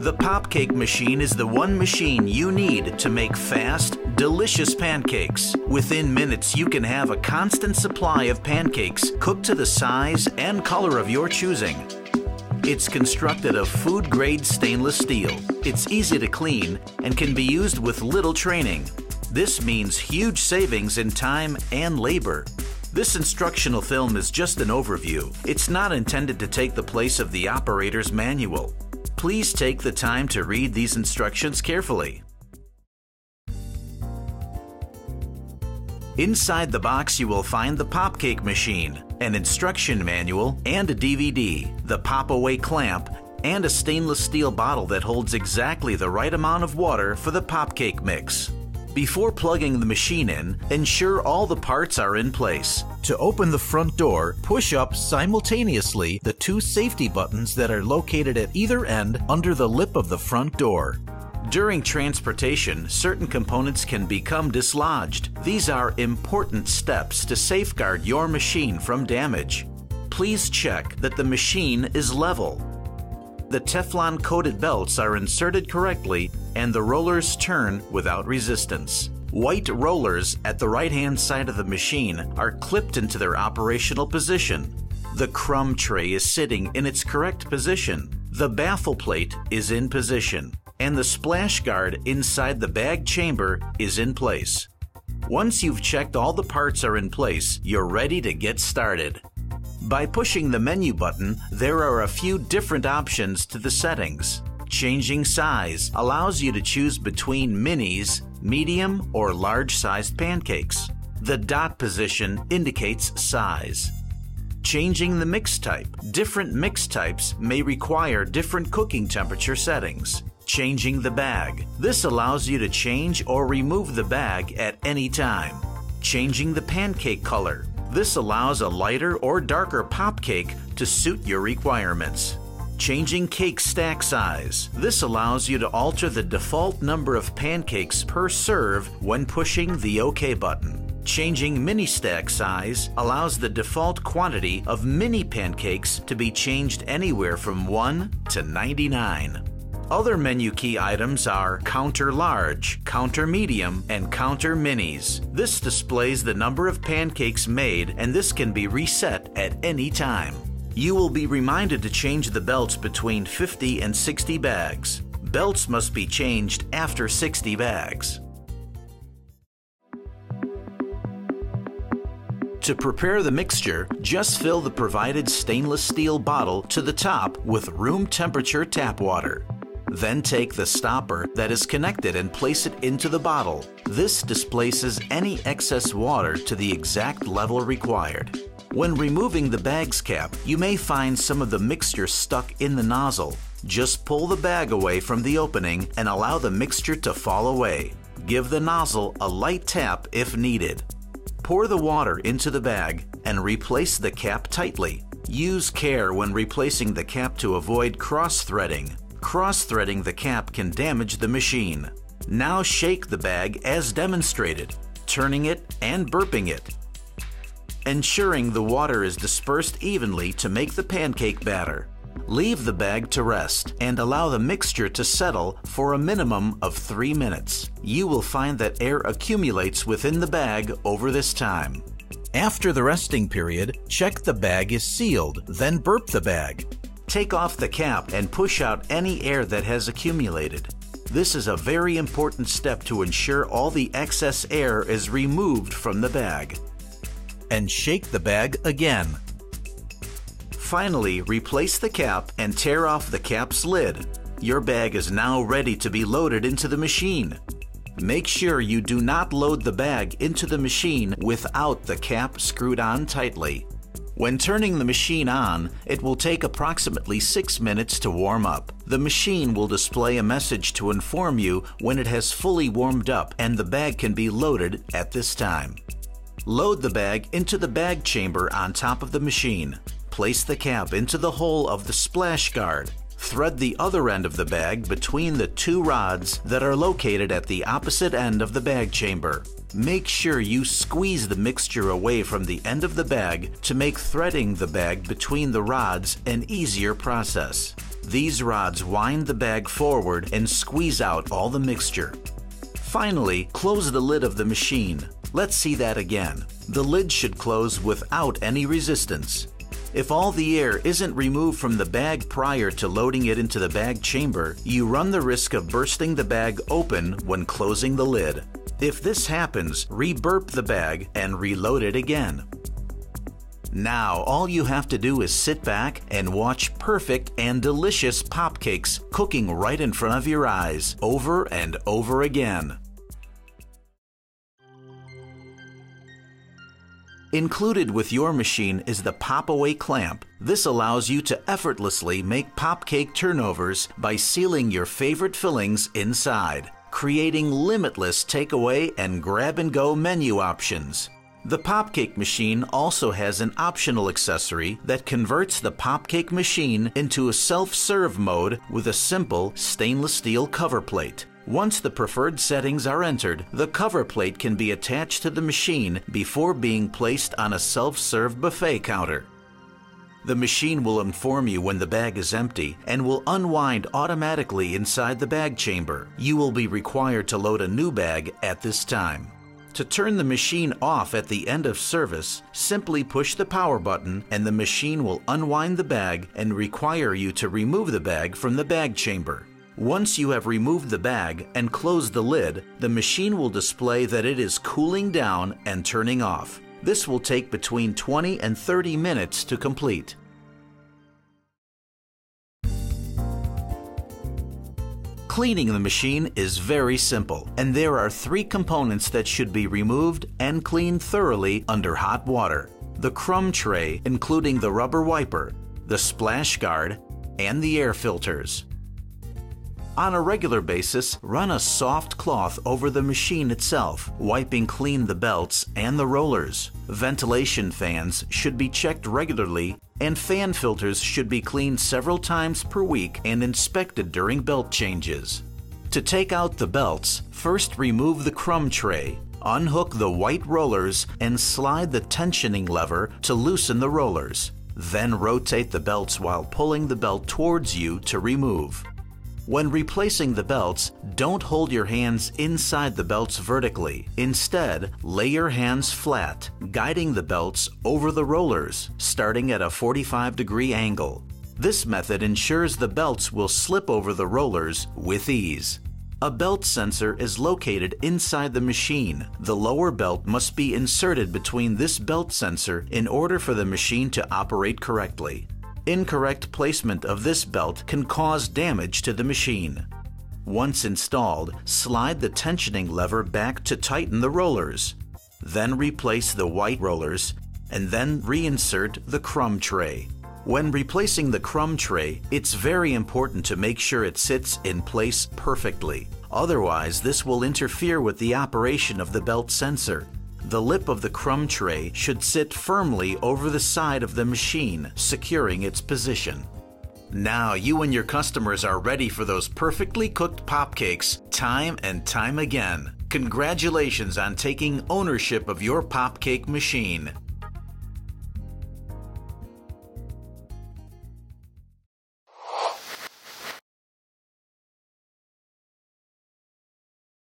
The Popcake Machine is the one machine you need to make fast, delicious pancakes. Within minutes, you can have a constant supply of pancakes cooked to the size and color of your choosing. It's constructed of food-grade stainless steel. It's easy to clean and can be used with little training. This means huge savings in time and labor. This instructional film is just an overview. It's not intended to take the place of the operator's manual. Please take the time to read these instructions carefully. Inside the box, you will find the Popcake Machine, an instruction manual, and a DVD, the pop-away clamp, and a stainless steel bottle that holds exactly the right amount of water for the popcake mix. Before plugging the machine in, ensure all the parts are in place. To open the front door, push up simultaneously the two safety buttons that are located at either end under the lip of the front door. During transportation, certain components can become dislodged. These are important steps to safeguard your machine from damage. Please check that the machine is level. The Teflon coated belts are inserted correctly and the rollers turn without resistance. White rollers at the right-hand side of the machine are clipped into their operational position. The crumb tray is sitting in its correct position. The baffle plate is in position, and the splash guard inside the bag chamber is in place. Once you've checked all the parts are in place, you're ready to get started. By pushing the menu button, there are a few different options to the settings. Changing size allows you to choose between minis, medium, or large-sized pancakes. The dot position indicates size. Changing the mix type. Different mix types may require different cooking temperature settings. Changing the bag. This allows you to change or remove the bag at any time. Changing the pancake color. This allows a lighter or darker pop cake to suit your requirements. Changing cake stack size. This allows you to alter the default number of pancakes per serve when pushing the OK button. Changing mini stack size allows the default quantity of mini pancakes to be changed anywhere from 1 to 99. Other menu key items are Counter Large, Counter Medium, and Counter Minis. This displays the number of pancakes made, and this can be reset at any time. You will be reminded to change the belts between 50 and 60 bags. Belts must be changed after 60 bags. To prepare the mixture, just fill the provided stainless steel bottle to the top with room temperature tap water. Then take the stopper that is connected and place it into the bottle. This displaces any excess water to the exact level required. When removing the bag's cap, you may find some of the mixture stuck in the nozzle. Just pull the bag away from the opening and allow the mixture to fall away. Give the nozzle a light tap if needed. Pour the water into the bag and replace the cap tightly. Use care when replacing the cap to avoid cross-threading. Cross-threading the cap can damage the machine. Now shake the bag as demonstrated, turning it and burping it, ensuring the water is dispersed evenly to make the pancake batter. Leave the bag to rest and allow the mixture to settle for a minimum of 3 minutes. You will find that air accumulates within the bag over this time. After the resting period, check the bag is sealed, then burp the bag. Take off the cap and push out any air that has accumulated. This is a very important step to ensure all the excess air is removed from the bag. And shake the bag again. Finally, replace the cap and tear off the cap's lid. Your bag is now ready to be loaded into the machine. Make sure you do not load the bag into the machine without the cap screwed on tightly. When turning the machine on, it will take approximately 6 minutes to warm up. The machine will display a message to inform you when it has fully warmed up and the bag can be loaded at this time. Load the bag into the bag chamber on top of the machine. Place the cap into the hole of the splash guard. Thread the other end of the bag between the two rods that are located at the opposite end of the bag chamber. Make sure you squeeze the mixture away from the end of the bag to make threading the bag between the rods an easier process. These rods wind the bag forward and squeeze out all the mixture. Finally, close the lid of the machine. Let's see that again. The lid should close without any resistance. If all the air isn't removed from the bag prior to loading it into the bag chamber, you run the risk of bursting the bag open when closing the lid. If this happens, re-burp the bag and reload it again. Now all you have to do is sit back and watch perfect and delicious popcakes cooking right in front of your eyes over and over again. Included with your machine is the pop-away clamp. This allows you to effortlessly make popcake turnovers by sealing your favorite fillings inside, creating limitless takeaway and grab-and-go menu options. The Popcake Machine also has an optional accessory that converts the Popcake Machine into a self-serve mode with a simple stainless steel cover plate. Once the preferred settings are entered, the cover plate can be attached to the machine before being placed on a self-serve buffet counter. The machine will inform you when the bag is empty and will unwind automatically inside the bag chamber. You will be required to load a new bag at this time. To turn the machine off at the end of service, simply push the power button and the machine will unwind the bag and require you to remove the bag from the bag chamber. Once you have removed the bag and closed the lid, the machine will display that it is cooling down and turning off. This will take between 20 and 30 minutes to complete. Cleaning the machine is very simple, and there are 3 components that should be removed and cleaned thoroughly under hot water: the crumb tray, including the rubber wiper, the splash guard, and the air filters. On a regular basis, run a soft cloth over the machine itself, wiping clean the belts and the rollers. Ventilation fans should be checked regularly, and fan filters should be cleaned several times per week and inspected during belt changes. To take out the belts, first remove the crumb tray, unhook the white rollers, and slide the tensioning lever to loosen the rollers. Then rotate the belts while pulling the belt towards you to remove. When replacing the belts, don't hold your hands inside the belts vertically. Instead, lay your hands flat, guiding the belts over the rollers, starting at a 45-degree angle. This method ensures the belts will slip over the rollers with ease. A belt sensor is located inside the machine. The lower belt must be inserted between this belt sensor in order for the machine to operate correctly. Incorrect placement of this belt can cause damage to the machine. Once installed, slide the tensioning lever back to tighten the rollers. Then replace the white rollers and then reinsert the crumb tray. When replacing the crumb tray, it's very important to make sure it sits in place perfectly. Otherwise, this will interfere with the operation of the belt sensor. The lip of the crumb tray should sit firmly over the side of the machine, securing its position. Now you and your customers are ready for those perfectly cooked popcakes time and time again. Congratulations on taking ownership of your Popcake Machine.